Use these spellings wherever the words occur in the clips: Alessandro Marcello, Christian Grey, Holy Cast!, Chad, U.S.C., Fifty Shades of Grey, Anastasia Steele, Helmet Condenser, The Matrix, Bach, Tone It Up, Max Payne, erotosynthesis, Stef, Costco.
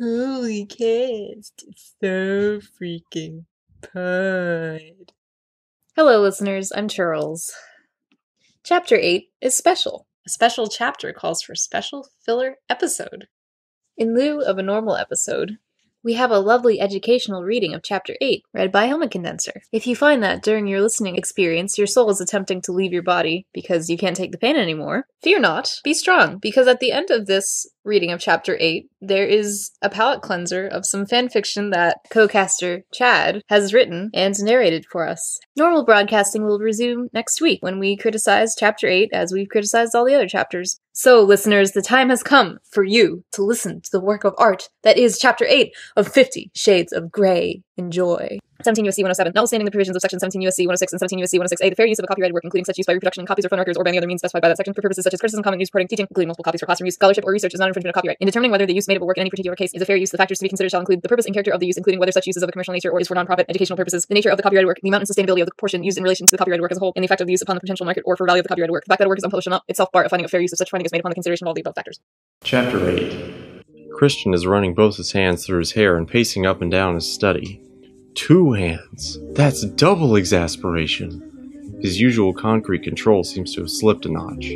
Holy cast. It's so freaking good. Hello, listeners. I'm Charles. Chapter 8 is special. A special chapter calls for special filler episode. In lieu of a normal episode, we have a lovely educational reading of Chapter 8, read by Helmet Condenser. If you find that during your listening experience, your soul is attempting to leave your body because you can't take the pain anymore, fear not, be strong, because at the end of this reading of Chapter 8, there is a palate cleanser of some fanfiction that co-caster Chad has written and narrated for us. Normal broadcasting will resume next week when we criticize Chapter 8 as we've criticized all the other chapters. So, listeners, the time has come for you to listen to the work of art that is Chapter 8 of 50 Shades of Grey. Enjoy. 17 U.S.C. 107. Notwithstanding the provisions of Section 17 U.S.C. 106 and 17 U.S.C. 106A, the fair use of a copyrighted work, including such use by reproduction in copies or phone records or by any other means specified by that section for purposes such as criticism, comment, news, reporting, teaching, including multiple copies for classroom use, scholarship, or research, is not infringement of copyright. In determining whether the use made of a work in any particular case is a fair use, the factors to be considered shall include the purpose and character of the use, including whether such use is of a commercial nature or is for non-profit educational purposes, the nature of the copyrighted work, the amount and sustainability of the portion used in relation to the copyrighted work as a whole, and the effect of the use upon the potential market or for value of the copyrighted work. The fact that a work is unpublished shall not itself bar a finding of fair use if such finding is made upon the consideration of all the above factors. Chapter 8. Christian is running both his hands through his hair and pacing up and down his study. 2 hands! That's double exasperation! His usual concrete control seems to have slipped a notch.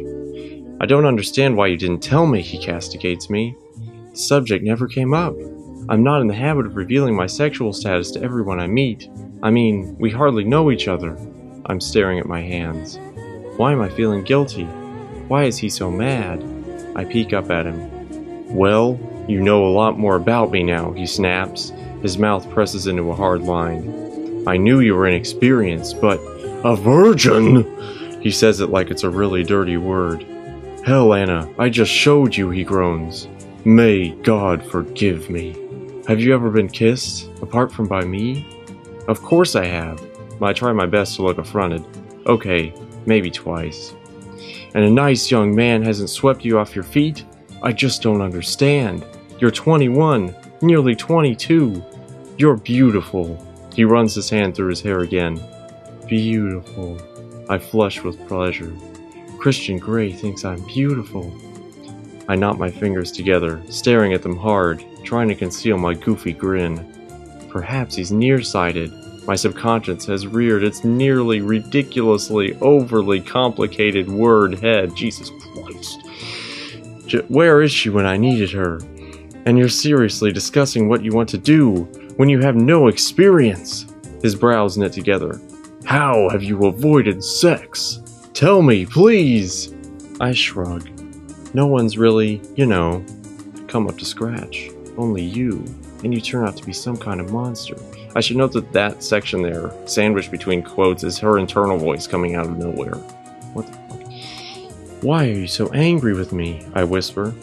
I don't understand why you didn't tell me, he castigates me. The subject never came up. I'm not in the habit of revealing my sexual status to everyone I meet. I mean, we hardly know each other. I'm staring at my hands. Why am I feeling guilty? Why is he so mad? I peek up at him. Well, you know a lot more about me now, he snaps. His mouth presses into a hard line. I knew you were inexperienced, but a virgin? He says it like it's a really dirty word. Hell, Anna, I just showed you, he groans. May God forgive me. Have you ever been kissed, apart from by me? Of course I have. I try my best to look affronted. Okay, maybe twice. And a nice young man hasn't swept you off your feet? I just don't understand. You're 21, nearly 22. You're beautiful. He runs his hand through his hair again. Beautiful. I flush with pleasure. Christian Grey thinks I'm beautiful. I knot my fingers together, staring at them hard, trying to conceal my goofy grin. Perhaps he's nearsighted. My subconscious has reared its nearly ridiculously overly complicated word head. Jesus Christ. Where is she when I needed her? And you're seriously discussing what you want to do when you have no experience. His brows knit together. How have you avoided sex? Tell me, please. I shrug. No one's really, you know, come up to scratch. Only you. And you turn out to be some kind of monster. I should note that that section there, sandwiched between quotes, is her internal voice coming out of nowhere. What the? Why are you so angry with me? I whisper.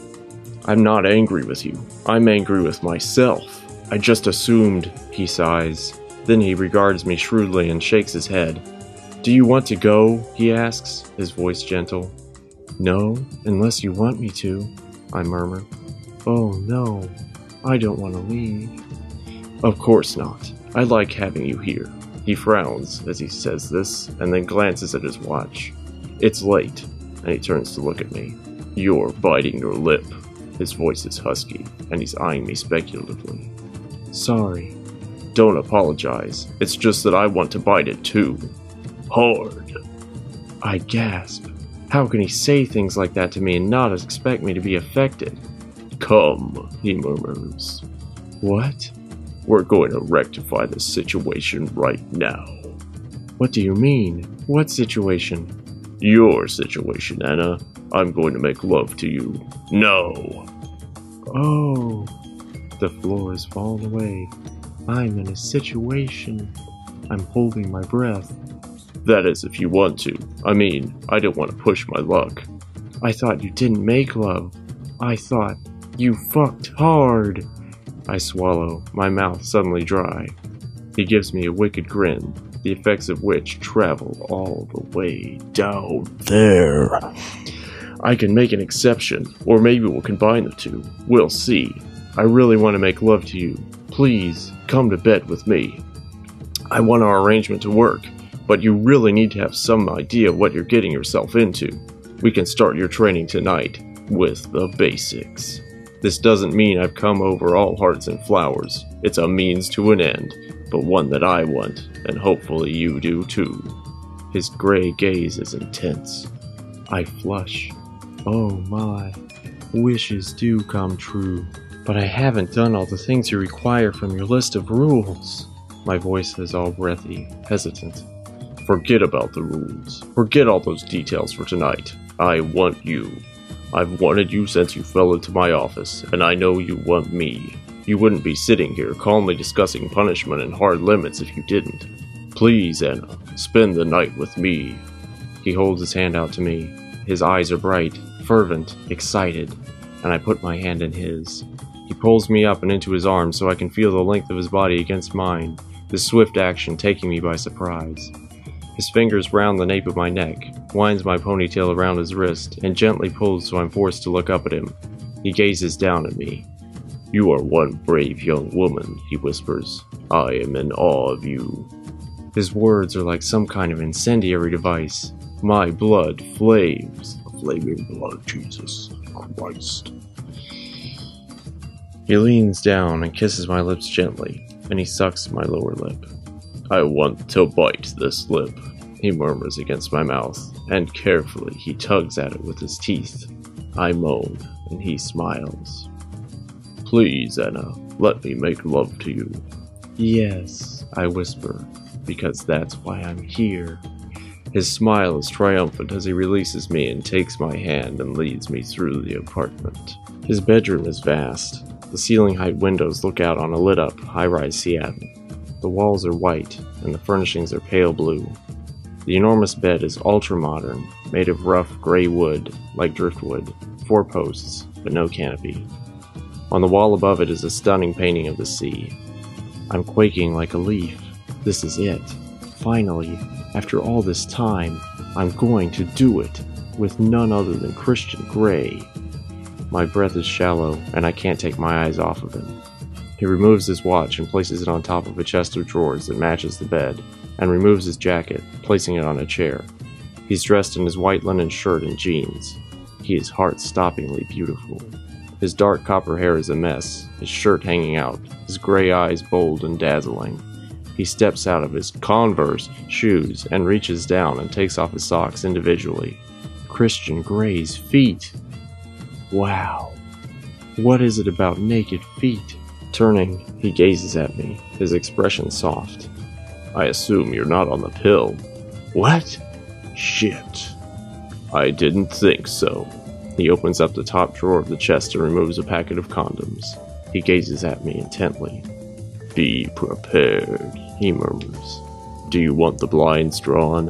I'm not angry with you. I'm angry with myself. I just assumed, he sighs. Then he regards me shrewdly and shakes his head. Do you want to go? He asks, his voice gentle. No, unless you want me to, I murmur. Oh no, I don't want to leave. Of course not. I like having you here. He frowns as he says this and then glances at his watch. It's late. And he turns to look at me. You're biting your lip. His voice is husky, and he's eyeing me speculatively. Sorry. Don't apologize. It's just that I want to bite it too. Hard. I gasp. How can he say things like that to me and not expect me to be affected? Come, he murmurs. What? We're going to rectify this situation right now. What do you mean? What situation? Your situation, Anna. I'm going to make love to you. No! Oh, the floor has fallen away. I'm in a situation. I'm holding my breath. That is if you want to. I mean, I don't want to push my luck. I thought you didn't make love. I thought you fucked hard. I swallow, my mouth suddenly dry. He gives me a wicked grin. The effects of which travel all the way down there. I can make an exception, or maybe we'll combine the two. We'll see. I really want to make love to you. Please, come to bed with me. I want our arrangement to work, but you really need to have some idea what you're getting yourself into. We can start your training tonight with the basics. This doesn't mean I've come over all hearts and flowers. It's a means to an end, but one that I want, and hopefully you do too. His gray gaze is intense. I flush. Oh my, wishes do come true. But I haven't done all the things you require from your list of rules. My voice is all breathy, hesitant. Forget about the rules. Forget all those details for tonight. I want you. I've wanted you since you fell into my office, and I know you want me. You wouldn't be sitting here calmly discussing punishment and hard limits if you didn't. Please, Anna, spend the night with me. He holds his hand out to me. His eyes are bright, fervent, excited, and I put my hand in his. He pulls me up and into his arms so I can feel the length of his body against mine, this swift action taking me by surprise. His fingers round the nape of my neck, winds my ponytail around his wrist, and gently pulls so I'm forced to look up at him. He gazes down at me. You are one brave young woman, he whispers. I am in awe of you. His words are like some kind of incendiary device. My blood flames. Flaming blood, Jesus Christ. He leans down and kisses my lips gently, and he sucks my lower lip. I want to bite this lip, he murmurs against my mouth, and carefully he tugs at it with his teeth. I moan, and he smiles. Please, Anna, let me make love to you. Yes, I whisper, because that's why I'm here. His smile is triumphant as he releases me and takes my hand and leads me through the apartment. His bedroom is vast. The ceiling height windows look out on a lit-up, high-rise Seattle. The walls are white, and the furnishings are pale blue. The enormous bed is ultra-modern, made of rough gray wood, like driftwood, 4 posts, but no canopy. On the wall above it is a stunning painting of the sea. I'm quaking like a leaf. This is it. Finally, after all this time, I'm going to do it, with none other than Christian Grey. My breath is shallow, and I can't take my eyes off of him. He removes his watch and places it on top of a chest of drawers that matches the bed, and removes his jacket, placing it on a chair. He's dressed in his white linen shirt and jeans. He is heart-stoppingly beautiful. His dark copper hair is a mess, his shirt hanging out, his gray eyes bold and dazzling. He steps out of his Converse shoes and reaches down and takes off his socks individually. Christian Grey's feet! Wow. What is it about naked feet? Turning, he gazes at me, his expression soft. I assume you're not on the pill. What? Shit. I didn't think so. He opens up the top drawer of the chest and removes a packet of condoms. He gazes at me intently. Be prepared, he murmurs. Do you want the blinds drawn?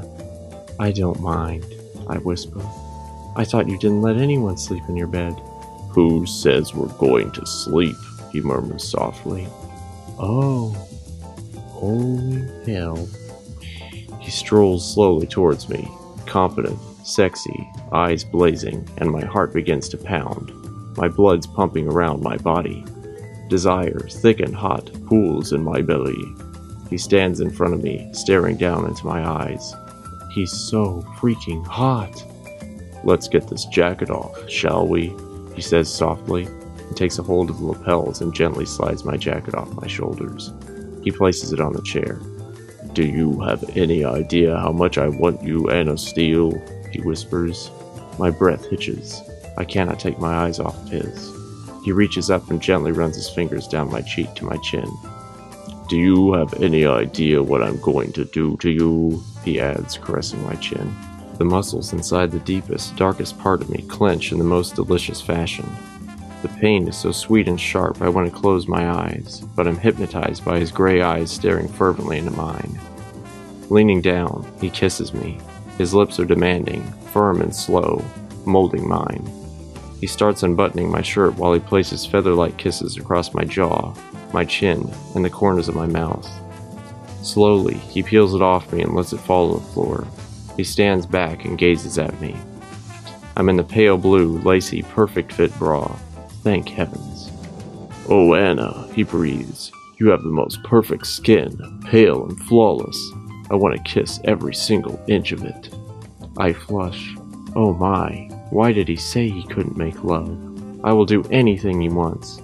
I don't mind, I whisper. I thought you didn't let anyone sleep in your bed. Who says we're going to sleep? He murmurs softly. Oh, holy hell. He strolls slowly towards me, confident, sexy, eyes blazing, and my heart begins to pound. My blood's pumping around my body. Desire, thick and hot, pools in my belly. He stands in front of me, staring down into my eyes. He's so freaking hot. Let's get this jacket off, shall we? He says softly, and takes a hold of the lapels and gently slides my jacket off my shoulders. He places it on the chair. Do you have any idea how much I want you, Anna Steele? He whispers. My breath hitches. I cannot take my eyes off of his. He reaches up and gently runs his fingers down my cheek to my chin. Do you have any idea what I'm going to do to you? He adds, caressing my chin. The muscles inside the deepest, darkest part of me clench in the most delicious fashion. The pain is so sweet and sharp I want to close my eyes, but I'm hypnotized by his gray eyes staring fervently into mine. Leaning down, he kisses me. His lips are demanding, firm and slow, molding mine. He starts unbuttoning my shirt while he places feather-like kisses across my jaw, my chin, and the corners of my mouth. Slowly, he peels it off me and lets it fall on the floor. He stands back and gazes at me. I'm in the pale blue, lacy, perfect fit bra. Thank heavens. Oh, Anna, he breathes. You have the most perfect skin, pale and flawless. I want to kiss every single inch of it. I flush. Oh my, why did he say he couldn't make love? I will do anything he wants.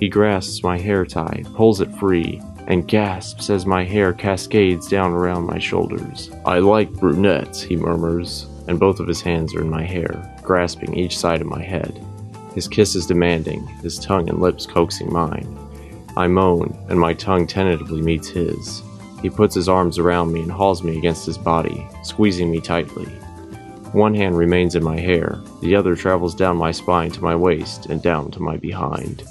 He grasps my hair tie, pulls it free, and gasps as my hair cascades down around my shoulders. "I like brunettes," he murmurs, and both of his hands are in my hair, grasping each side of my head. His kiss is demanding, his tongue and lips coaxing mine. I moan, and my tongue tentatively meets his. He puts his arms around me and hauls me against his body, squeezing me tightly. One hand remains in my hair, the other travels down my spine to my waist and down to my behind.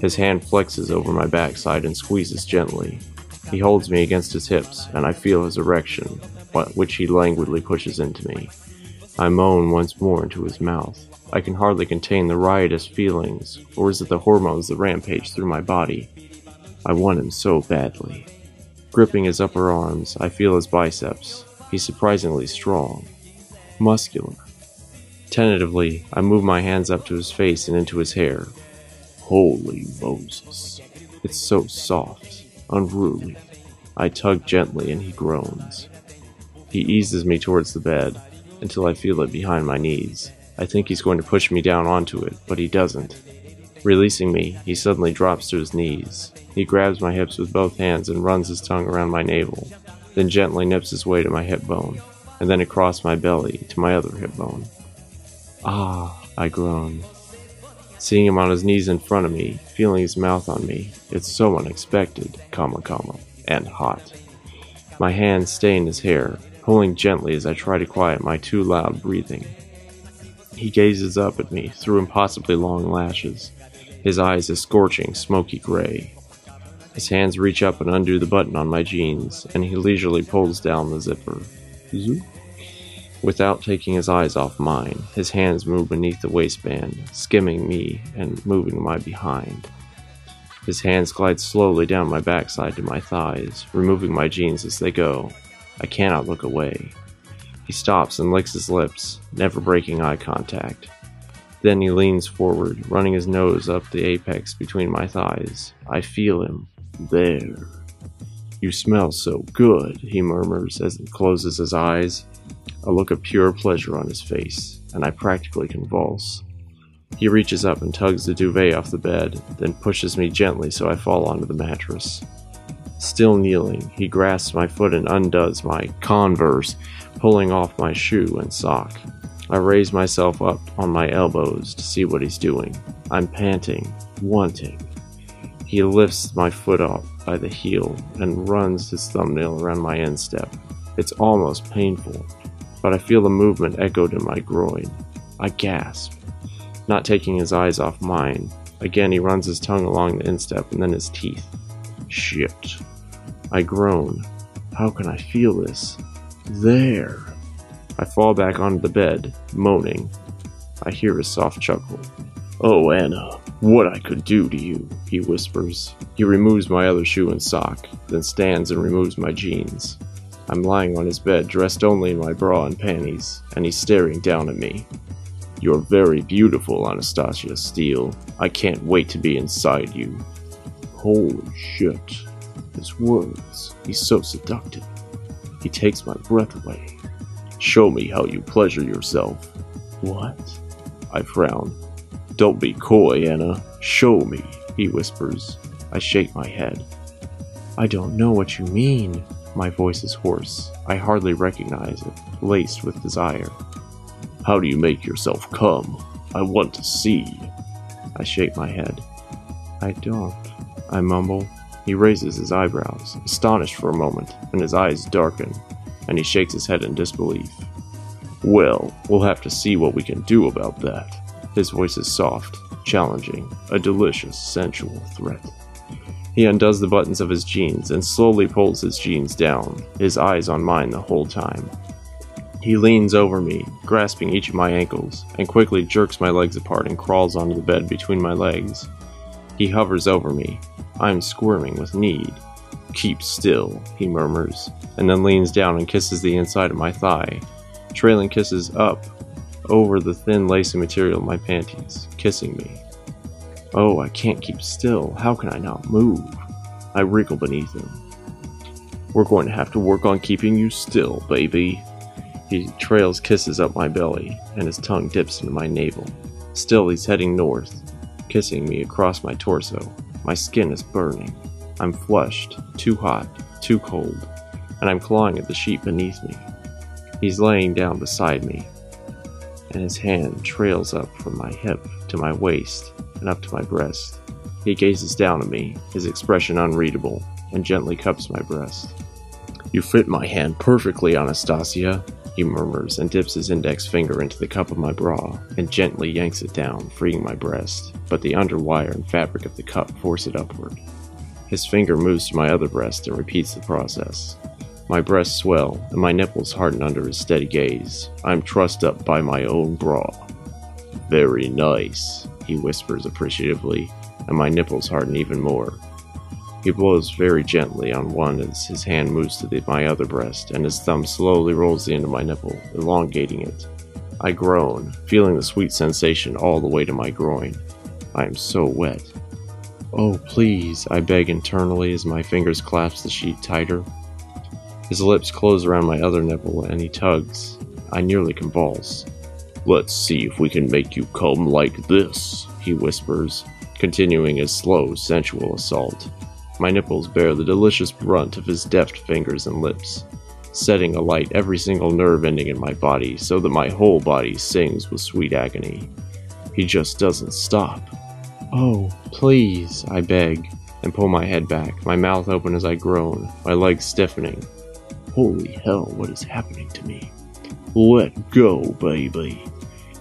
His hand flexes over my backside and squeezes gently. He holds me against his hips, and I feel his erection, which he languidly pushes into me. I moan once more into his mouth. I can hardly contain the riotous feelings, or is it the hormones that rampage through my body? I want him so badly. Gripping his upper arms, I feel his biceps. He's surprisingly strong, muscular. Tentatively, I move my hands up to his face and into his hair. Holy Moses. It's so soft, unruly. I tug gently and he groans. He eases me towards the bed, until I feel it behind my knees. I think he's going to push me down onto it, but he doesn't. Releasing me, he suddenly drops to his knees. He grabs my hips with both hands and runs his tongue around my navel, then gently nips his way to my hip bone, and then across my belly to my other hip bone. Ah, I groan. Seeing him on his knees in front of me, feeling his mouth on me, it's so unexpected, and hot. My hands stay in his hair, pulling gently as I try to quiet my too loud breathing. He gazes up at me through impossibly long lashes, his eyes a scorching, smoky gray. His hands reach up and undo the button on my jeans, and he leisurely pulls down the zipper. Without taking his eyes off mine, his hands move beneath the waistband, skimming me and moving my behind. His hands glide slowly down my backside to my thighs, removing my jeans as they go. I cannot look away. He stops and licks his lips, never breaking eye contact. Then he leans forward, running his nose up the apex between my thighs. I feel him. There. You smell so good, he murmurs as he closes his eyes. A look of pure pleasure on his face, and I practically convulse. He reaches up and tugs the duvet off the bed, then pushes me gently so I fall onto the mattress. Still kneeling, he grasps my foot and undoes my Converse, pulling off my shoe and sock. I raise myself up on my elbows to see what he's doing. I'm panting, wanting. He lifts my foot up by the heel and runs his thumbnail around my instep. It's almost painful, but I feel the movement echoed in my groin. I gasp, not taking his eyes off mine. Again, he runs his tongue along the instep and then his teeth. Shit. I groan. How can I feel this? There. I fall back onto the bed, moaning. I hear his soft chuckle. Oh, Anna, what I could do to you, he whispers. He removes my other shoe and sock, then stands and removes my jeans. I'm lying on his bed, dressed only in my bra and panties, and he's staring down at me. You're very beautiful, Anastasia Steele. I can't wait to be inside you. Holy shit. His words. He's so seductive. He takes my breath away. Show me how you pleasure yourself. What? I frown. Don't be coy, Anna. Show me, he whispers. I shake my head. I don't know what you mean. My voice is hoarse. I hardly recognize it, laced with desire. How do you make yourself come? I want to see. I shake my head. I don't. I mumble. He raises his eyebrows, astonished for a moment, and his eyes darken, and he shakes his head in disbelief. Well, we'll have to see what we can do about that. His voice is soft, challenging, a delicious, sensual threat. He undoes the buttons of his jeans and slowly pulls his jeans down, his eyes on mine the whole time. He leans over me, grasping each of my ankles, and quickly jerks my legs apart and crawls onto the bed between my legs. He hovers over me. I'm squirming with need. Keep still, he murmurs, and then leans down and kisses the inside of my thigh, trailing kisses up over the thin lacy material of my panties, kissing me. Oh, I can't keep still. How can I not move? I wriggle beneath him. We're going to have to work on keeping you still, baby. He trails kisses up my belly, and his tongue dips into my navel. Still, he's heading north, kissing me across my torso. My skin is burning. I'm flushed, too hot, too cold, and I'm clawing at the sheet beneath me. He's laying down beside me, and his hand trails up from my hip to my waist and up to my breast. He gazes down at me, his expression unreadable, and gently cups my breast. "You fit my hand perfectly, Anastasia," he murmurs and dips his index finger into the cup of my bra and gently yanks it down, freeing my breast, but the underwire and fabric of the cup force it upward. His finger moves to my other breast and repeats the process. My breasts swell, and my nipples harden under his steady gaze. I'm trussed up by my own bra. "Very nice," he whispers appreciatively, and my nipples harden even more. He blows very gently on one as his hand moves to my other breast, and his thumb slowly rolls the end of my nipple, elongating it. I groan, feeling the sweet sensation all the way to my groin. I am so wet. "Oh, please," I beg internally as my fingers clasp the sheet tighter. His lips close around my other nipple, and he tugs. I nearly convulse. "Let's see if we can make you come like this," he whispers, continuing his slow, sensual assault. My nipples bear the delicious brunt of his deft fingers and lips, setting alight every single nerve ending in my body so that my whole body sings with sweet agony. He just doesn't stop. "Oh, please," I beg, and pull my head back, my mouth open as I groan, my legs stiffening. Holy hell, what is happening to me? "Let go, baby,"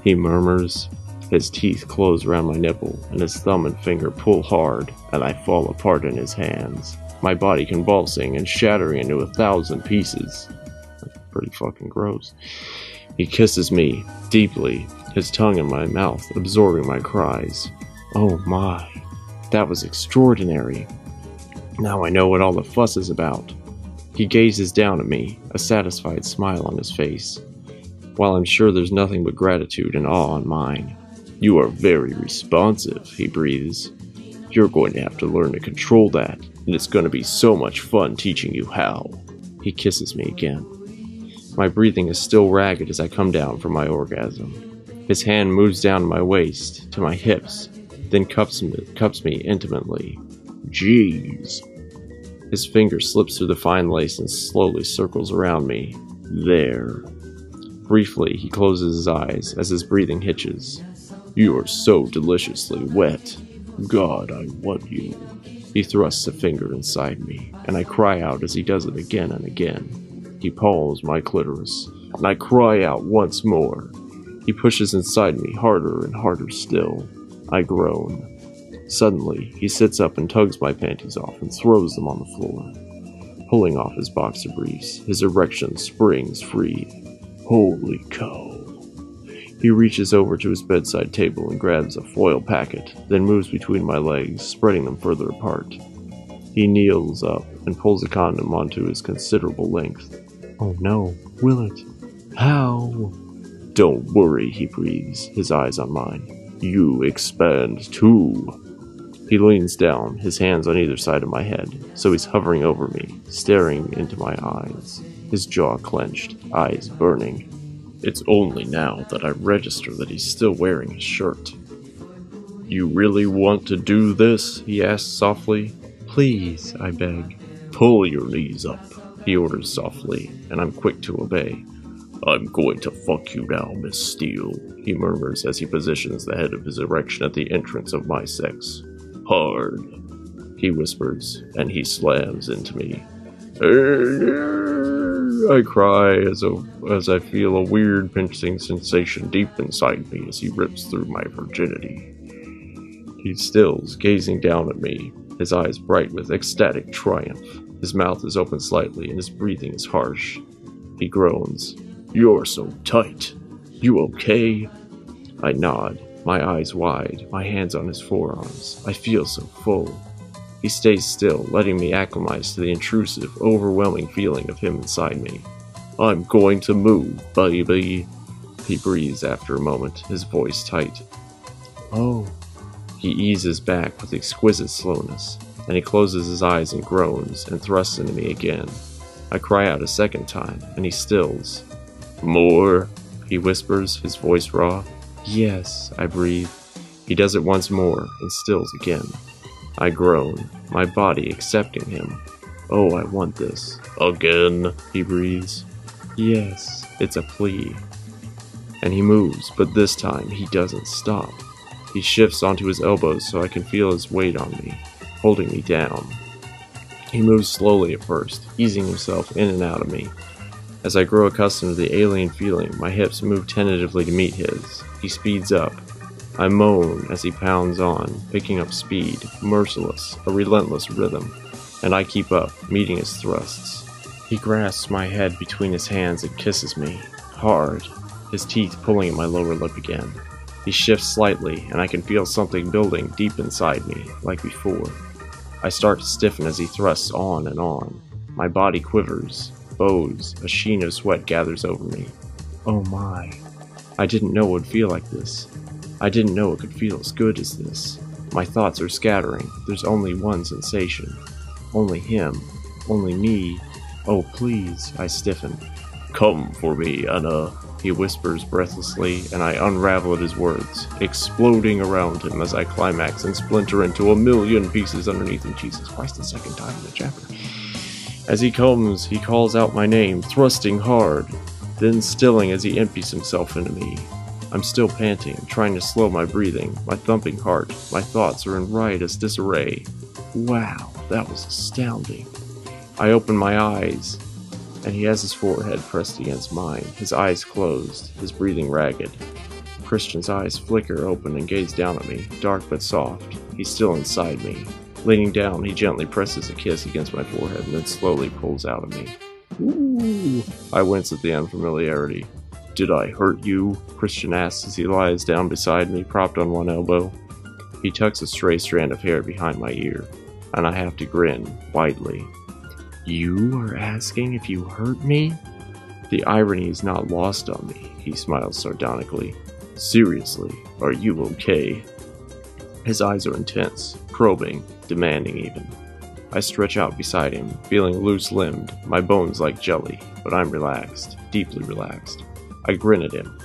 he murmurs. His teeth close around my nipple, and his thumb and finger pull hard, and I fall apart in his hands, my body convulsing and shattering into 1,000 pieces. That's pretty fucking gross. He kisses me, deeply, his tongue in my mouth, absorbing my cries. Oh my, that was extraordinary. Now I know what all the fuss is about. He gazes down at me, a satisfied smile on his face, while I'm sure there's nothing but gratitude and awe on mine. "You are very responsive," he breathes. "You're going to have to learn to control that, and it's going to be so much fun teaching you how." He kisses me again. My breathing is still ragged as I come down from my orgasm. His hand moves down to my waist, to my hips, then cups me intimately. "Jeez." His finger slips through the fine lace and slowly circles around me. "There." Briefly, he closes his eyes as his breathing hitches. "You are so deliciously wet. God, I want you." He thrusts a finger inside me, and I cry out as he does it again and again. He palms my clitoris, and I cry out once more. He pushes inside me harder and harder still. I groan. Suddenly, he sits up and tugs my panties off and throws them on the floor. Pulling off his boxer briefs, his erection springs free. Holy cow. He reaches over to his bedside table and grabs a foil packet, then moves between my legs, spreading them further apart. He kneels up and pulls a condom onto his considerable length. Oh no, will it? How? Don't worry, he breathes, his eyes on mine. You expand too. He leans down, his hands on either side of my head, so he's hovering over me, staring into my eyes, his jaw clenched, eyes burning. It's only now that I register that he's still wearing his shirt. "You really want to do this?" he asks softly. "Please," I beg. "Pull your knees up," he orders softly, and I'm quick to obey. "I'm going to fuck you now, Miss Steele," he murmurs as he positions the head of his erection at the entrance of my sex. "Hard," he whispers, and he slams into me. I cry as I feel a weird pinching sensation deep inside me as he rips through my virginity. He stills, gazing down at me, his eyes bright with ecstatic triumph. His mouth is open slightly and his breathing is harsh. He groans. "You're so tight. You okay?" I nod, my eyes wide, my hands on his forearms. I feel so full. He stays still, letting me acclimatize to the intrusive, overwhelming feeling of him inside me. "I'm going to move, baby," he breathes after a moment, his voice tight. "Oh." He eases back with exquisite slowness, and he closes his eyes and groans and thrusts into me again. I cry out a second time, and he stills. "More," he whispers, his voice raw. Yes, I breathe. He does it once more and stills again. I groan, my body accepting him. Oh, I want this. Again, he breathes. Yes, it's a plea. And he moves, but this time he doesn't stop. He shifts onto his elbows so I can feel his weight on me, holding me down. He moves slowly at first, easing himself in and out of me. As I grow accustomed to the alien feeling, my hips move tentatively to meet his. He speeds up. I moan as he pounds on, picking up speed, merciless, a relentless rhythm, and I keep up, meeting his thrusts. He grasps my head between his hands and kisses me, hard, his teeth pulling at my lower lip again. He shifts slightly, and I can feel something building deep inside me, like before. I start to stiffen as he thrusts on and on. My body quivers, bows, a sheen of sweat gathers over me. Oh my. I didn't know it would feel like this. I didn't know it could feel as good as this. My thoughts are scattering. There's only one sensation. Only him. Only me. Oh, please. I stiffen. Come for me, Anna, he whispers breathlessly, and I unravel at his words, exploding around him as I climax and splinter into a million pieces underneath him. Jesus Christ, the second time in the chapter. As he comes, he calls out my name, thrusting hard, then stilling as he empties himself into me. I'm still panting, trying to slow my breathing, my thumping heart. My thoughts are in riotous disarray. Wow, that was astounding. I open my eyes, and he has his forehead pressed against mine, his eyes closed, his breathing ragged. Christian's eyes flicker open and gaze down at me, dark but soft. He's still inside me. Leaning down, he gently presses a kiss against my forehead and then slowly pulls out of me. Ooh! I wince at the unfamiliarity. Did I hurt you? Christian asks as he lies down beside me, propped on one elbow. He tucks a stray strand of hair behind my ear, and I have to grin, widely. You are asking if you hurt me? The irony is not lost on me, he smiles sardonically. Seriously, are you okay? His eyes are intense, probing, demanding even. I stretch out beside him, feeling loose-limbed, my bones like jelly, but I'm relaxed, deeply relaxed. I grin at him.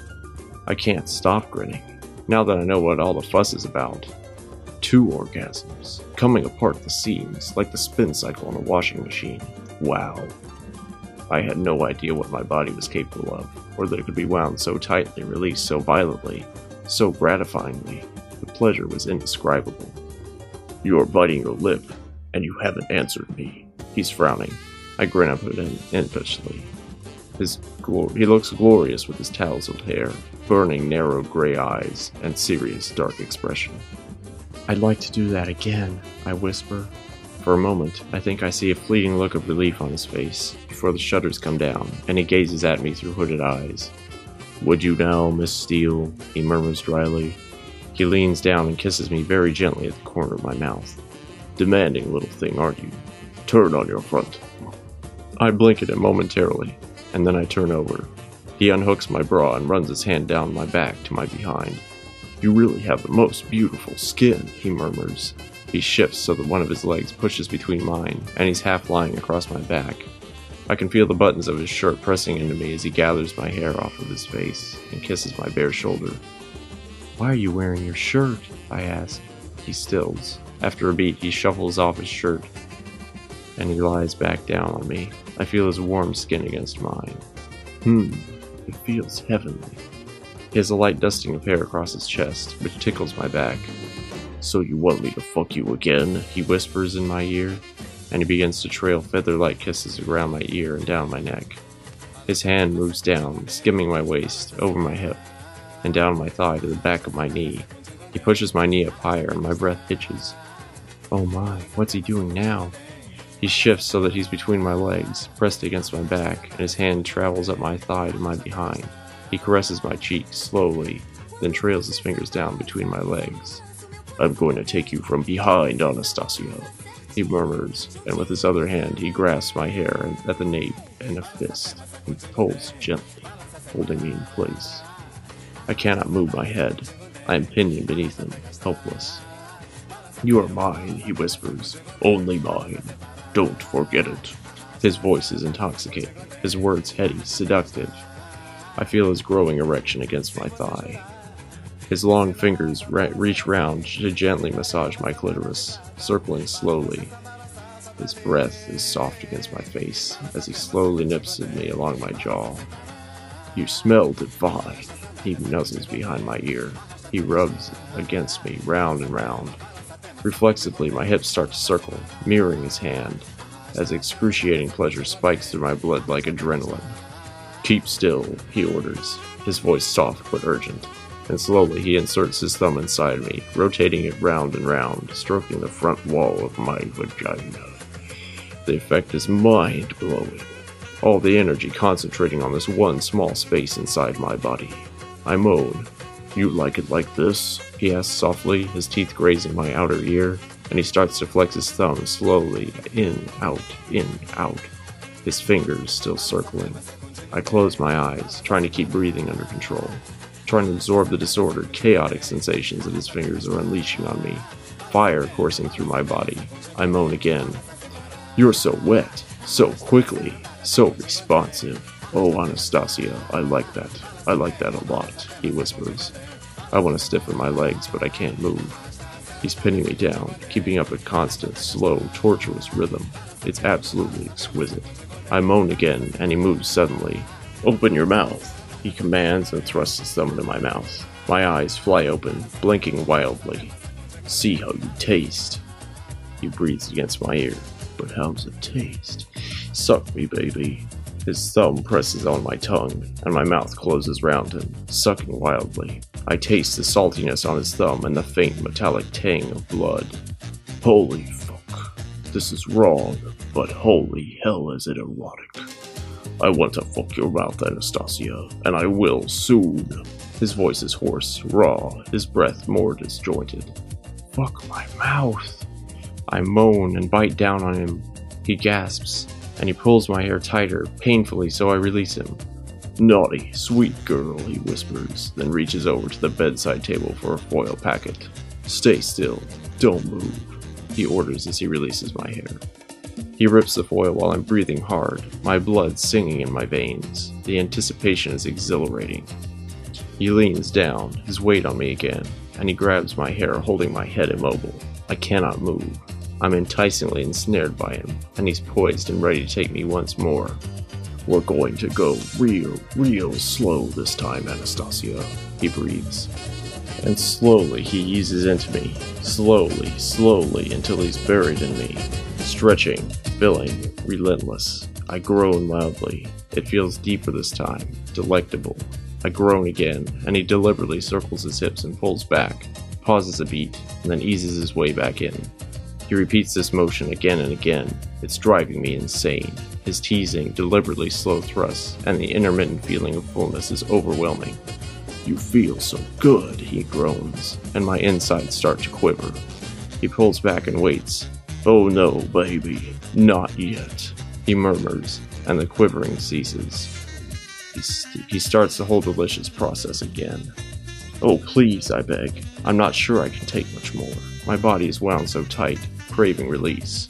I can't stop grinning, now that I know what all the fuss is about. Two orgasms, coming apart the seams, like the spin cycle on a washing machine. Wow. I had no idea what my body was capable of, or that it could be wound so tightly, released so violently, so gratifyingly. The pleasure was indescribable. You are biting your lip, and you haven't answered me. He's frowning. I grin up at him impishly. He looks glorious with his tousled hair, burning narrow gray eyes, and serious dark expression. I'd like to do that again, I whisper. For a moment, I think I see a fleeting look of relief on his face, before the shutters come down, and he gazes at me through hooded eyes. Would you now, Miss Steele? He murmurs dryly. He leans down and kisses me very gently at the corner of my mouth. Demanding little thing, aren't you? Turn on your front. I blink at him momentarily, and then I turn over. He unhooks my bra and runs his hand down my back to my behind. You really have the most beautiful skin, he murmurs. He shifts so that one of his legs pushes between mine, and he's half lying across my back. I can feel the buttons of his shirt pressing into me as he gathers my hair off of his face and kisses my bare shoulder. Why are you wearing your shirt? I ask. He stills. After a beat, he shuffles off his shirt, and he lies back down on me. I feel his warm skin against mine. It feels heavenly. He has a light dusting of hair across his chest, which tickles my back. So you want me to fuck you again? He whispers in my ear, and he begins to trail feather-like kisses around my ear and down my neck. His hand moves down, skimming my waist, over my hip, and down my thigh to the back of my knee. He pushes my knee up higher, and my breath hitches. Oh my, what's he doing now? He shifts so that he's between my legs, pressed against my back, and his hand travels up my thigh to my behind. He caresses my cheek slowly, then trails his fingers down between my legs. I'm going to take you from behind, Anastasia, he murmurs, and with his other hand he grasps my hair at the nape in a fist and pulls gently, holding me in place. I cannot move my head. I am pinioned beneath him, helpless. You are mine, he whispers, only mine. Don't forget it. His voice is intoxicating, his words heady, seductive. I feel his growing erection against my thigh. His long fingers reach round to gently massage my clitoris, circling slowly. His breath is soft against my face as he slowly nips at me along my jaw. "You smell divine," he nuzzles behind my ear. He rubs against me round and round. Reflexively, my hips start to circle, mirroring his hand, as excruciating pleasure spikes through my blood like adrenaline. "Keep still," he orders, his voice soft but urgent, and slowly he inserts his thumb inside me, rotating it round and round, stroking the front wall of my vagina. The effect is mind-blowing, all the energy concentrating on this one small space inside my body. I moan. "You like it like this?" he asks softly, his teeth grazing my outer ear, and he starts to flex his thumb slowly, in, out, in, out, his fingers still circling. I close my eyes, trying to keep breathing under control, trying to absorb the disordered, chaotic sensations that his fingers are unleashing on me, fire coursing through my body. I moan again. "You're so wet, so quickly, so responsive. Oh, Anastasia, I like that. I like that a lot," he whispers. I want to stiffen my legs, but I can't move. He's pinning me down, keeping up a constant, slow, tortuous rhythm. It's absolutely exquisite. I moan again, and he moves suddenly. "Open your mouth," he commands and thrusts his thumb into my mouth. My eyes fly open, blinking wildly. "See how you taste." He breathes against my ear. "But how's it taste? Suck me, baby." His thumb presses on my tongue, and my mouth closes round him, sucking wildly. I taste the saltiness on his thumb and the faint metallic tang of blood. Holy fuck. This is wrong, but holy hell is it erotic. "I want to fuck your mouth, Anastasia, and I will soon." His voice is hoarse, raw, his breath more disjointed. "Fuck my mouth." I moan and bite down on him. He gasps, and he pulls my hair tighter, painfully, so I release him. "Naughty, sweet girl," he whispers, then reaches over to the bedside table for a foil packet. "Stay still, don't move," he orders as he releases my hair. He rips the foil while I'm breathing hard, my blood singing in my veins. The anticipation is exhilarating. He leans down, his weight on me again, and he grabs my hair, holding my head immobile. I cannot move. I'm enticingly ensnared by him, and he's poised and ready to take me once more. "We're going to go real slow this time, Anastasia," he breathes. And slowly he eases into me, slowly, until he's buried in me. Stretching, filling, relentless. I groan loudly. It feels deeper this time, delectable. I groan again, and he deliberately circles his hips and pulls back, pauses a beat, and then eases his way back in. He repeats this motion again and again. It's driving me insane. His teasing, deliberately slow thrusts, and the intermittent feeling of fullness is overwhelming. "You feel so good," he groans, and my insides start to quiver. He pulls back and waits. "Oh no, baby, not yet," he murmurs, and the quivering ceases. He starts the whole delicious process again. "Oh please," I beg. I'm not sure I can take much more. My body is wound so tight, craving release.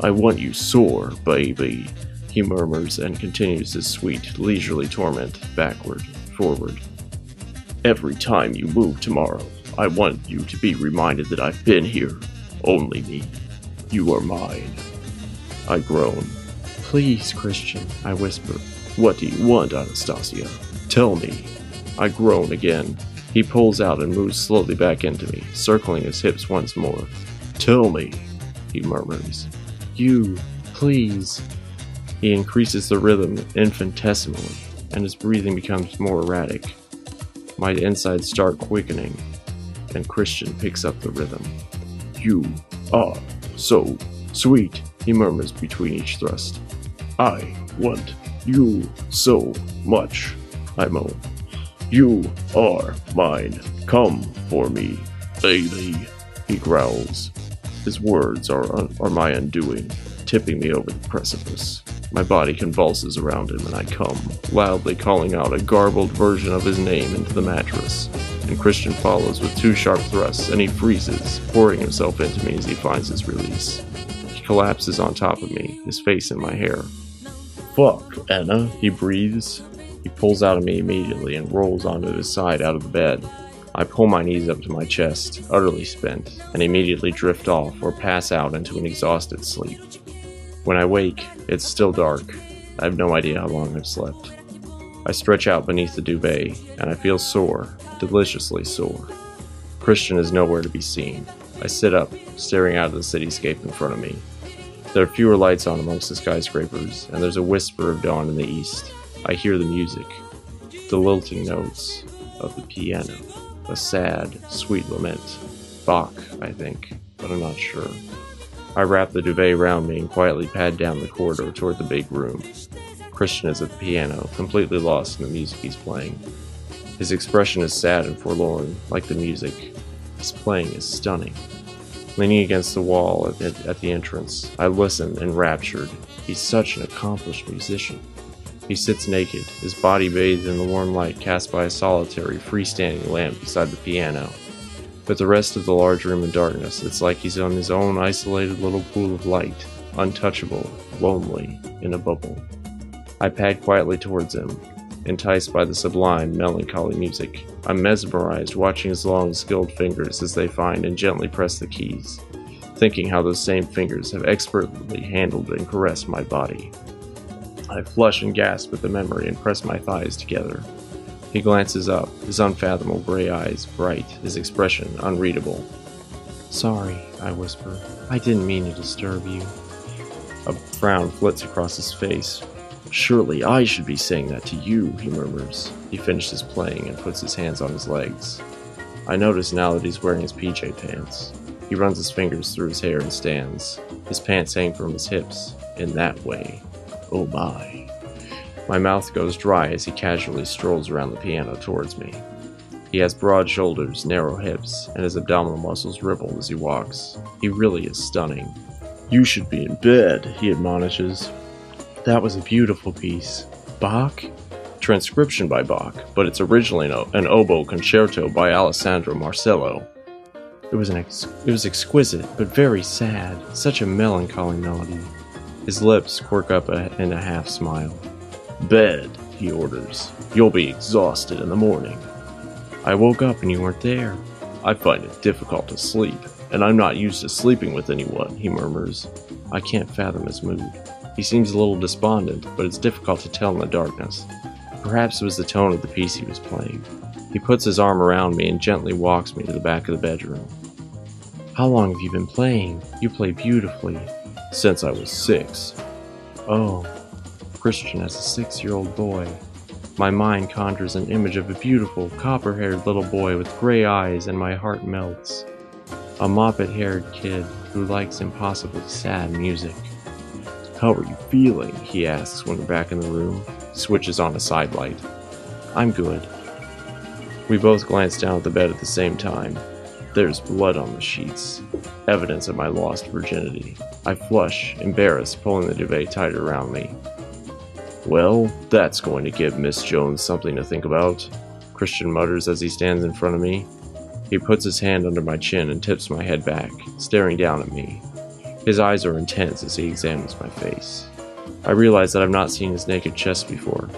"I want you sore, baby," he murmurs, and continues his sweet, leisurely torment, backward, forward. "Every time you move tomorrow, I want you to be reminded that I've been here, only me. You are mine." I groan. "Please, Christian," I whisper. "What do you want, Anastasia? Tell me." I groan again. He pulls out and moves slowly back into me, circling his hips once more. "Tell me," he murmurs. "You, please." He increases the rhythm infinitesimally, and his breathing becomes more erratic. My insides start quickening, and Christian picks up the rhythm. "You are so sweet," he murmurs between each thrust. "I want you so much," I moan. "You are mine. Come for me, baby," he growls. His words are my undoing, tipping me over the precipice. My body convulses around him, and I come, loudly calling out a garbled version of his name into the mattress. And Christian follows with two sharp thrusts, and he freezes, pouring himself into me as he finds his release. He collapses on top of me, his face in my hair. "Fuck, Anna," he breathes. He pulls out of me immediately and rolls onto his side out of the bed. I pull my knees up to my chest, utterly spent, and immediately drift off or pass out into an exhausted sleep. When I wake, it's still dark. I have no idea how long I've slept. I stretch out beneath the duvet, and I feel sore, deliciously sore. Christian is nowhere to be seen. I sit up, staring out at the cityscape in front of me. There are fewer lights on amongst the skyscrapers, and there's a whisper of dawn in the east. I hear the music, the lilting notes of the piano, a sad, sweet lament. Bach, I think, but I'm not sure. I wrap the duvet around me and quietly pad down the corridor toward the big room. Christian is at the piano, completely lost in the music he's playing. His expression is sad and forlorn, like the music. His playing is stunning. Leaning against the wall at the entrance, I listen enraptured. He's such an accomplished musician. He sits naked, his body bathed in the warm light cast by a solitary, freestanding lamp beside the piano. But the rest of the large room in darkness, it's like he's on his own isolated little pool of light, untouchable, lonely, in a bubble. I pad quietly towards him, enticed by the sublime, melancholy music. I'm mesmerized, watching his long, skilled fingers as they find and gently press the keys, thinking how those same fingers have expertly handled and caressed my body. I flush and gasp at the memory and press my thighs together. He glances up, his unfathomable gray eyes bright, his expression unreadable. "Sorry," I whisper. "I didn't mean to disturb you." A frown flits across his face. "Surely I should be saying that to you," he murmurs. He finishes playing and puts his hands on his legs. I notice now that he's wearing his PJ pants. He runs his fingers through his hair and stands. His pants hang from his hips, in that way. Oh my. My mouth goes dry as he casually strolls around the piano towards me. He has broad shoulders, narrow hips, and his abdominal muscles ripple as he walks. He really is stunning. "You should be in bed," he admonishes. "That was a beautiful piece. Bach?" "Transcription by Bach, but it's originally an oboe concerto by Alessandro Marcello." It was exquisite, but very sad. Such a melancholy melody. His lips quirk up in a half-smile. "Bed," he orders. "You'll be exhausted in the morning." "I woke up and you weren't there." "I find it difficult to sleep, and I'm not used to sleeping with anyone," he murmurs. I can't fathom his mood. He seems a little despondent, but it's difficult to tell in the darkness. Perhaps it was the tone of the piece he was playing. He puts his arm around me and gently walks me to the back of the bedroom. "How long have you been playing? You play beautifully." "Since I was 6. "Oh." Christian as a 6-year-old boy. My mind conjures an image of a beautiful, copper-haired little boy with gray eyes, and my heart melts. A moppet-haired kid who likes impossibly sad music. "How are you feeling?" he asks when we're back in the room. He switches on a side light. "I'm good." We both glance down at the bed at the same time. There's blood on the sheets, evidence of my lost virginity. I flush, embarrassed, pulling the duvet tighter around me. "Well, that's going to give Miss Jones something to think about," Christian mutters as he stands in front of me. He puts his hand under my chin and tips my head back, staring down at me. His eyes are intense as he examines my face. I realize that I've not seen his naked chest before.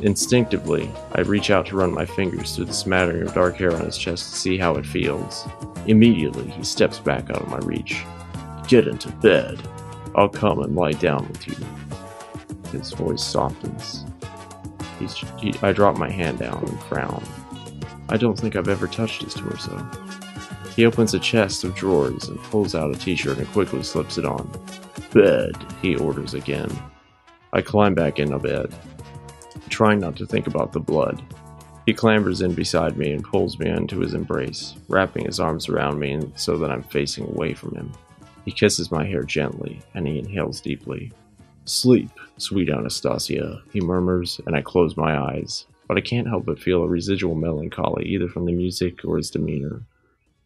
Instinctively, I reach out to run my fingers through the smattering of dark hair on his chest to see how it feels. Immediately, he steps back out of my reach. "Get into bed. I'll come and lie down with you." His voice softens. I drop my hand down and frown. I don't think I've ever touched his torso. He opens a chest of drawers and pulls out a t-shirt and quickly slips it on. "Bed," he orders again. I climb back into bed, trying not to think about the blood. He clambers in beside me and pulls me into his embrace, wrapping his arms around me so that I'm facing away from him. He kisses my hair gently, and he inhales deeply. "Sleep, sweet Anastasia," he murmurs, and I close my eyes, but I can't help but feel a residual melancholy either from the music or his demeanor.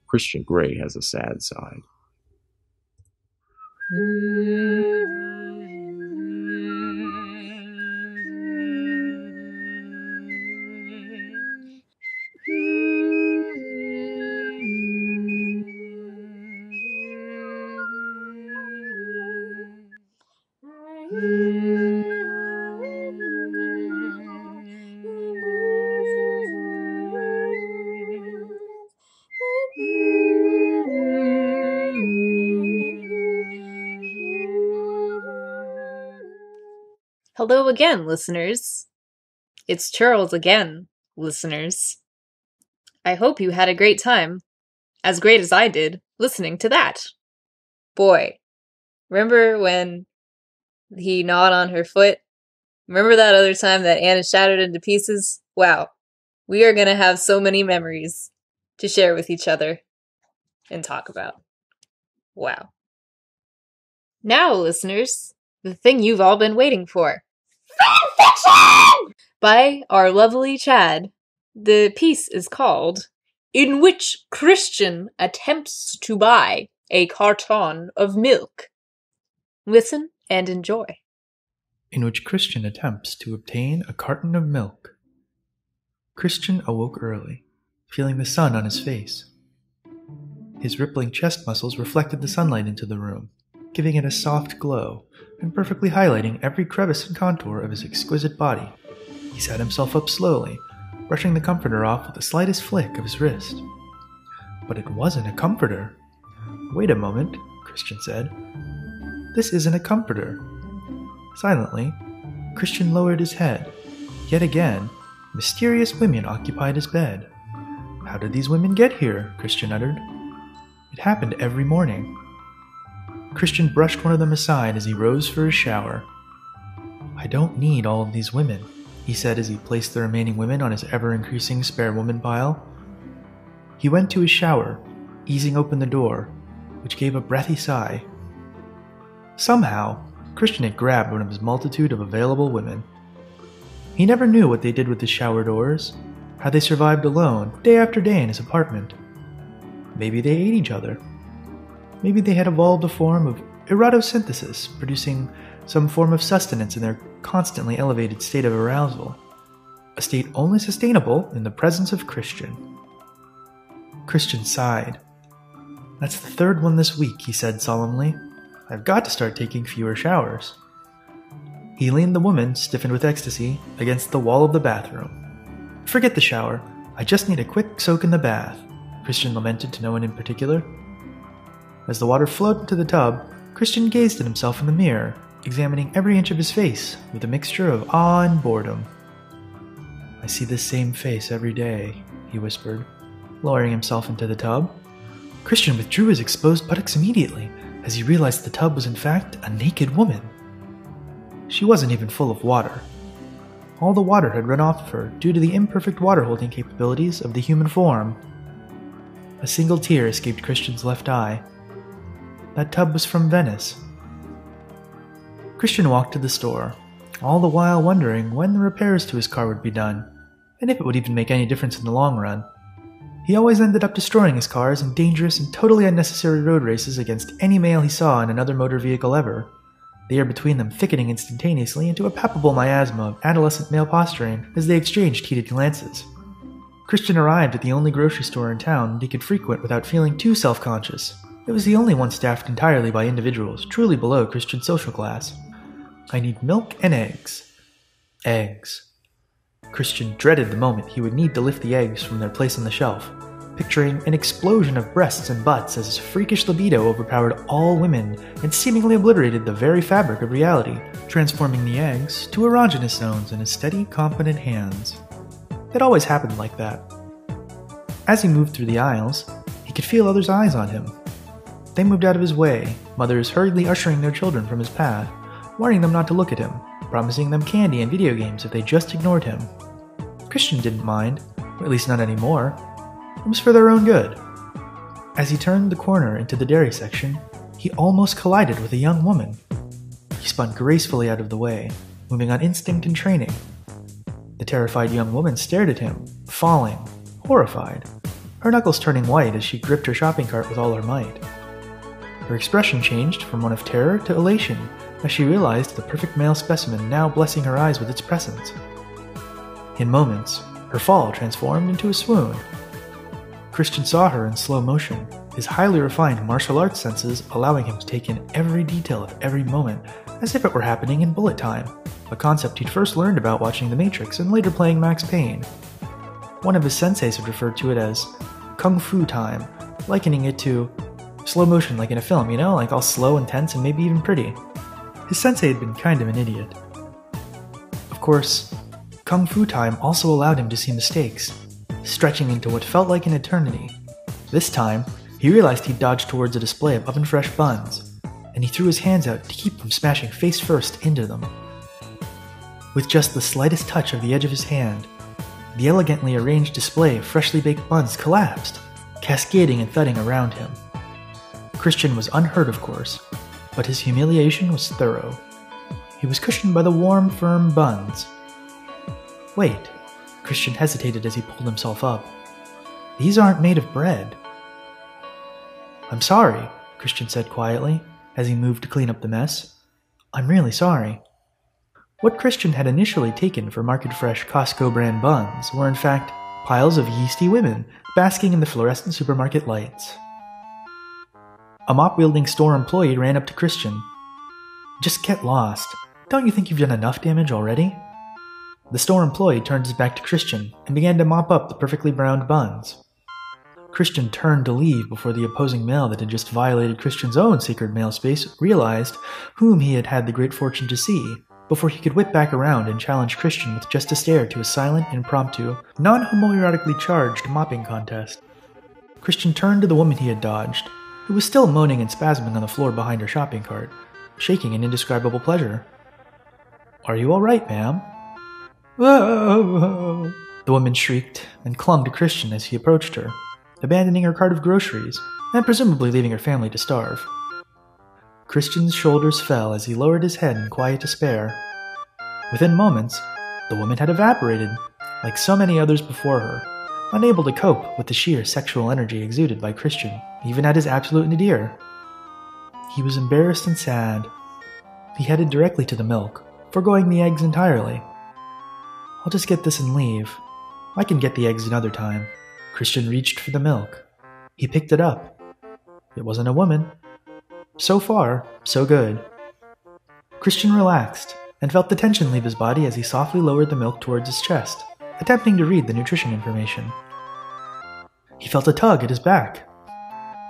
Christian Grey has a sad side. Hello again, listeners. It's Charles again, listeners. I hope you had a great time, as great as I did, listening to that. Boy, remember when he gnawed on her foot? Remember that other time that Anna shattered into pieces? Wow, we are going to have so many memories to share with each other and talk about. Wow. Now, listeners, the thing you've all been waiting for. Fanfiction! By our lovely Chad. The piece is called, In Which Christian Attempts to Buy a Carton of Milk. Listen and enjoy. In which Christian attempts to obtain a carton of milk. Christian awoke early, feeling the sun on his face. His rippling chest muscles reflected the sunlight into the room, giving it a soft glow and perfectly highlighting every crevice and contour of his exquisite body. He sat himself up slowly, brushing the comforter off with the slightest flick of his wrist. But it wasn't a comforter. Wait a moment, Christian said. This isn't a comforter. Silently, Christian lowered his head. Yet again, mysterious women occupied his bed. How did these women get here? Christian uttered. It happened every morning. Christian brushed one of them aside as he rose for his shower. I don't need all of these women, he said as he placed the remaining women on his ever-increasing spare woman pile. He went to his shower, easing open the door, which gave a breathy sigh. Somehow, Christian had grabbed one of his multitude of available women. He never knew what they did with the shower doors, how they survived alone day after day in his apartment. Maybe they ate each other. Maybe they had evolved a form of erotosynthesis, producing some form of sustenance in their constantly elevated state of arousal, a state only sustainable in the presence of Christian. Christian sighed. That's the third one this week, he said solemnly. I've got to start taking fewer showers. He leaned the woman, stiffened with ecstasy, against the wall of the bathroom. Forget the shower. I just need a quick soak in the bath, Christian lamented to no one in particular. As the water flowed into the tub, Christian gazed at himself in the mirror, examining every inch of his face with a mixture of awe and boredom. I see this same face every day, he whispered, lowering himself into the tub. Christian withdrew his exposed buttocks immediately, as he realized the tub was in fact a naked woman. She wasn't even full of water. All the water had run off of her due to the imperfect water-holding capabilities of the human form. A single tear escaped Christian's left eye. That tub was from Venice. Christian walked to the store, all the while wondering when the repairs to his car would be done, and if it would even make any difference in the long run. He always ended up destroying his cars in dangerous and totally unnecessary road races against any male he saw in another motor vehicle ever, the air between them thickening instantaneously into a palpable miasma of adolescent male posturing as they exchanged heated glances. Christian arrived at the only grocery store in town that he could frequent without feeling too self-conscious. It was the only one staffed entirely by individuals truly below Christian's social class. I need milk and eggs. Eggs. Christian dreaded the moment he would need to lift the eggs from their place on the shelf, picturing an explosion of breasts and butts as his freakish libido overpowered all women and seemingly obliterated the very fabric of reality, transforming the eggs to erogenous zones in his steady, competent hands. It always happened like that. As he moved through the aisles, he could feel others' eyes on him. They moved out of his way, mothers hurriedly ushering their children from his path, warning them not to look at him, promising them candy and video games if they just ignored him. Christian didn't mind, or at least not anymore. It was for their own good. As he turned the corner into the dairy section, he almost collided with a young woman. He spun gracefully out of the way, moving on instinct and training. The terrified young woman stared at him, falling, horrified, her knuckles turning white as she gripped her shopping cart with all her might. Her expression changed from one of terror to elation as she realized the perfect male specimen now blessing her eyes with its presence. In moments, her fall transformed into a swoon. Christian saw her in slow motion, his highly refined martial arts senses allowing him to take in every detail of every moment as if it were happening in bullet time, a concept he'd first learned about watching The Matrix and later playing Max Payne. One of his senseis had referred to it as Kung Fu time, likening it to slow motion like in a film, you know, like all slow and tense and maybe even pretty. His sensei had been kind of an idiot. course, Kung Fu time also allowed him to see mistakes, stretching into what felt like an eternity. This time, he realized he dodged towards a display of oven-fresh buns, and he threw his hands out to keep from smashing face first into them. With just the slightest touch of the edge of his hand, the elegantly arranged display of freshly baked buns collapsed, cascading and thudding around him. Christian was unhurt, of course, but his humiliation was thorough. He was cushioned by the warm, firm buns. Wait, Christian hesitated as he pulled himself up. These aren't made of bread. I'm sorry, Christian said quietly, as he moved to clean up the mess. I'm really sorry. What Christian had initially taken for market-fresh Costco brand buns were in fact piles of yeasty women basking in the fluorescent supermarket lights. A mop-wielding store employee ran up to Christian. Just get lost. Don't you think you've done enough damage already? The store employee turned his back to Christian and began to mop up the perfectly browned buns. Christian turned to leave before the opposing male that had just violated Christian's own sacred male space realized whom he had had the great fortune to see, before he could whip back around and challenge Christian with just a stare to a silent, impromptu, non-homoerotically charged mopping contest. Christian turned to the woman he had dodged, who was still moaning and spasming on the floor behind her shopping cart, shaking in indescribable pleasure. "Are you all right, ma'am?" "Whoa!" the woman shrieked and clung to Christian as he approached her, abandoning her cart of groceries and presumably leaving her family to starve. Christian's shoulders fell as he lowered his head in quiet despair. Within moments, the woman had evaporated, like so many others before her, unable to cope with the sheer sexual energy exuded by Christian, even at his absolute nadir. He was embarrassed and sad. He headed directly to the milk, foregoing the eggs entirely. I'll just get this and leave. I can get the eggs another time. Christian reached for the milk. He picked it up. It wasn't a woman. So far, so good. Christian relaxed and felt the tension leave his body as he softly lowered the milk towards his chest, attempting to read the nutrition information. He felt a tug at his back.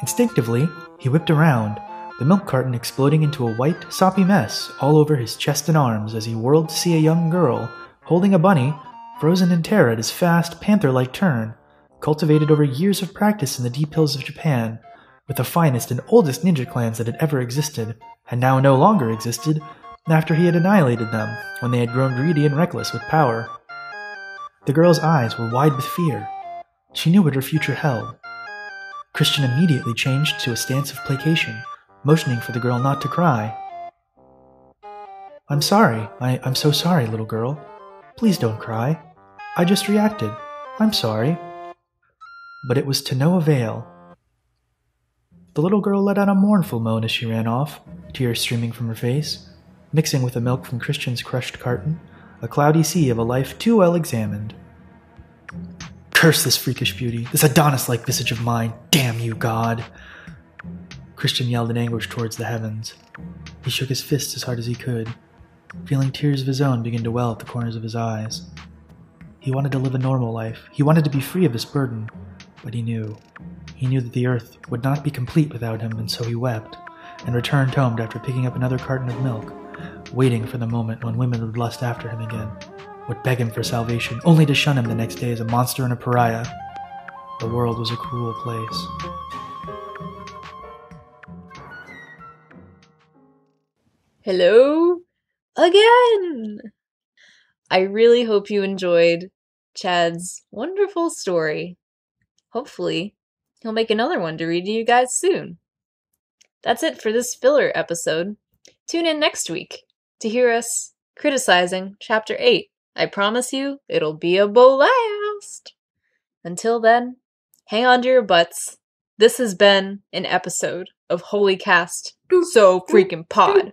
Instinctively, he whipped around, the milk carton exploding into a white, soppy mess all over his chest and arms as he whirled to see a young girl holding a bunny, frozen in terror at his fast, panther-like turn, cultivated over years of practice in the deep hills of Japan, with the finest and oldest ninja clans that had ever existed, and now no longer existed, after he had annihilated them, when they had grown greedy and reckless with power. The girl's eyes were wide with fear. She knew what her future held. Christian immediately changed to a stance of placation, motioning for the girl not to cry. "I'm sorry. I'm so sorry, little girl. Please don't cry. I just reacted. I'm sorry." But it was to no avail. The little girl let out a mournful moan as she ran off, tears streaming from her face, mixing with the milk from Christian's crushed carton, a cloudy sea of a life too well examined. Curse this freakish beauty, this Adonis-like visage of mine, damn you, God! Christian yelled in anguish towards the heavens. He shook his fist as hard as he could, feeling tears of his own begin to well at the corners of his eyes. He wanted to live a normal life, he wanted to be free of this burden, but he knew. He knew that the earth would not be complete without him, and so he wept, and returned home after picking up another carton of milk, waiting for the moment when women would lust after him again, would beg him for salvation, only to shun him the next day as a monster and a pariah. The world was a cruel place. Hello again! I really hope you enjoyed Chad's wonderful story. Hopefully, he'll make another one to read to you guys soon. That's it for this filler episode. Tune in next week to hear us criticizing Chapter 8. I promise you, it'll be a blast! Until then, hang on to your butts. This has been an episode of Holy Cast So Freaking Pod.